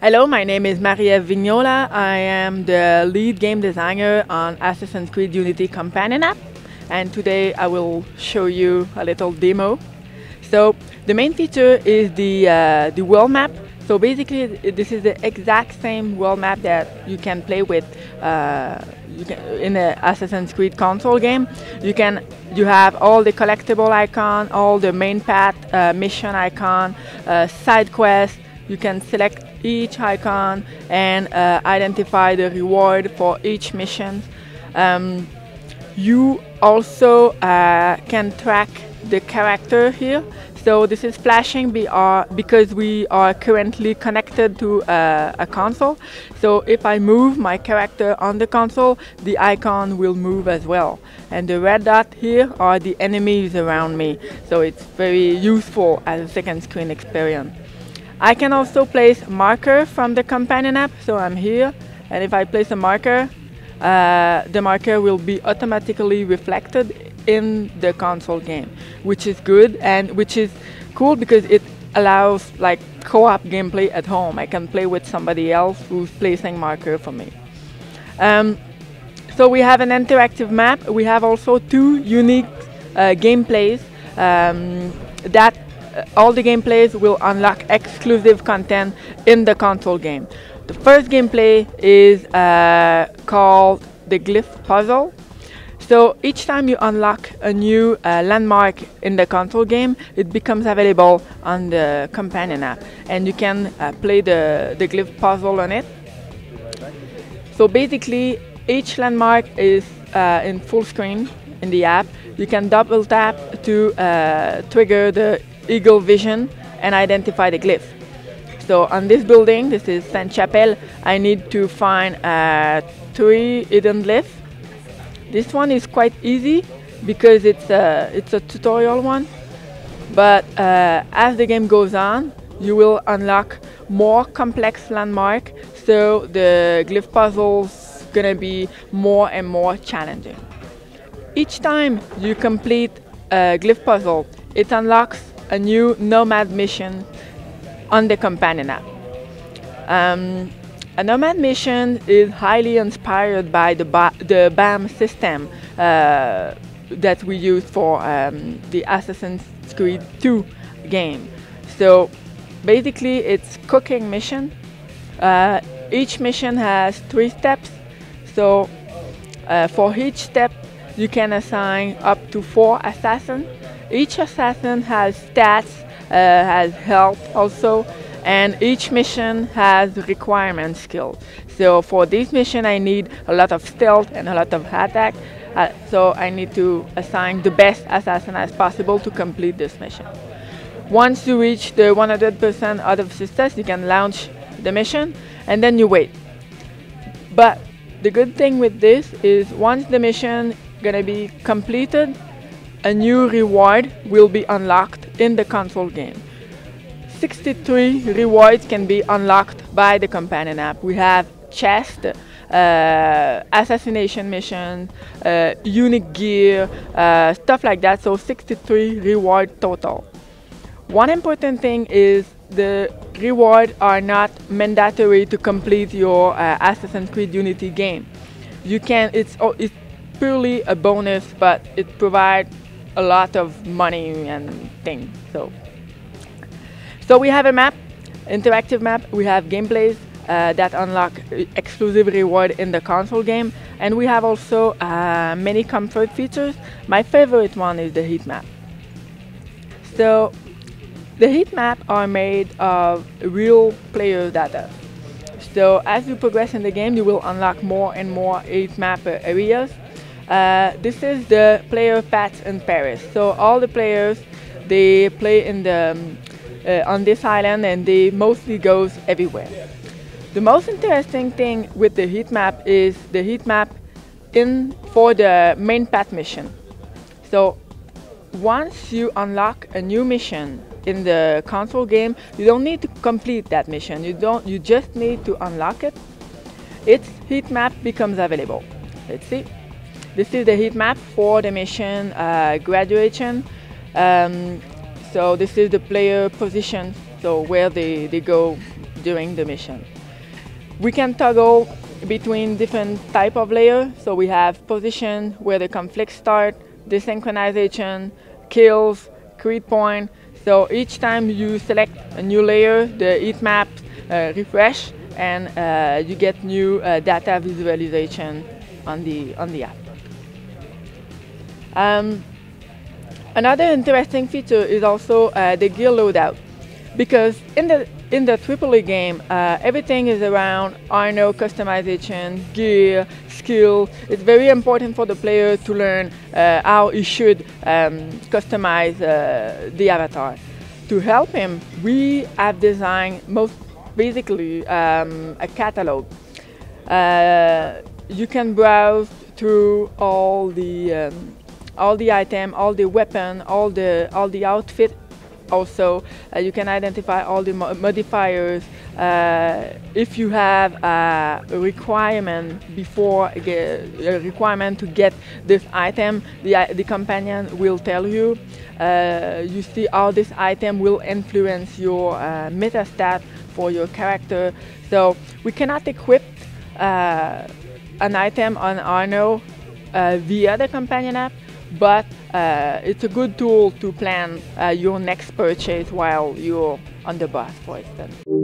Hello, my name is Marie-Eve Vignola. I am the lead game designer on Assassin's Creed Unity Companion app, and today I will show you a little demo. So the main feature is the world map. So basically, this is the exact same world map that you can play with in the Assassin's Creed console game. You have all the collectible icon, all the main path, mission icon, side quest. You can select each icon and identify the reward for each mission. You also can track the character here. So this is flashing BR because we are currently connected to a console. So if I move my character on the console, the icon will move as well. And the red dot here are the enemies around me. So it's very useful as a second screen experience. I can also place marker from the companion app. So I'm here, and if I place a marker, the marker will be automatically reflected in the console game, which is good and which is cool because it allows like co-op gameplay at home. I can play with somebody else who's placing marker for me. So we have an interactive map. We have also two unique gameplays that all the gameplays will unlock exclusive content in the console game. The first gameplay is called the Glyph Puzzle. So each time you unlock a new landmark in the console game, it becomes available on the companion app, and you can play the Glyph Puzzle on it. So basically, each landmark is in full screen in the app. You can double tap to trigger the eagle vision and identify the glyph. So on this building, this is Saint-Chapelle, I need to find 3 hidden glyphs. This one is quite easy because it's a tutorial one, but as the game goes on, you will unlock more complex landmarks, so the glyph puzzle's gonna be more and more challenging. Each time you complete a glyph puzzle, it unlocks a new nomad mission on the companion app. A nomad mission is highly inspired by the BAM system that we use for the Assassin's Creed 2 game. So basically, it's cooking mission. Each mission has 3 steps. So for each step, you can assign up to 4 assassins. Each assassin has stats, has health also, and each mission has requirement skills. So for this mission, I need a lot of stealth and a lot of attack. So I need to assign the best assassin as possible to complete this mission. Once you reach the 100% out of success, you can launch the mission and then you wait. But the good thing with this is once the mission gonna be completed, a new reward will be unlocked in the console game. 63 rewards can be unlocked by the companion app. We have chest, assassination mission, unique gear, stuff like that. So 63 reward total. One important thing is the rewards are not mandatory to complete your Assassin's Creed Unity game. You can, it's purely a bonus, but it provides a lot of money and things. So we have a map, interactive map. We have gameplays that unlock exclusive reward in the console game, and we have also many comfort features. My favorite one is the heat map. So the heat map are made of real player data. So as you progress in the game, you will unlock more and more heat map areas. This is the player path in Paris. So all the players, they play in the on this island, and they mostly goes everywhere. The most interesting thing with the heat map is the heat map for the main path mission. So once you unlock a new mission in the console game, you don't need to complete that mission. You just need to unlock it. Its heat map becomes available. Let's see. This is the heat map for the mission graduation. So this is the player position, so where they go during the mission. We can toggle between different type of layers. So we have position, where the conflicts start, desynchronization, kills, creep point. So each time you select a new layer, the heat map refresh, and you get new data visualization on the app. Another interesting feature is also the gear loadout, because in the AAA game, everything is around Arno customization, gear, skill. It's very important for the player to learn how he should customize the avatar. To help him, we have designed most basically a catalog. You can browse through all the item, all the weapon, all the outfit. Also, you can identify all the modifiers. If you have a requirement to get this item, the companion will tell you. You see how this item will influence your meta stat for your character. So we cannot equip an item on Arno via the companion app, but it's a good tool to plan your next purchase while you're on the bus, for instance.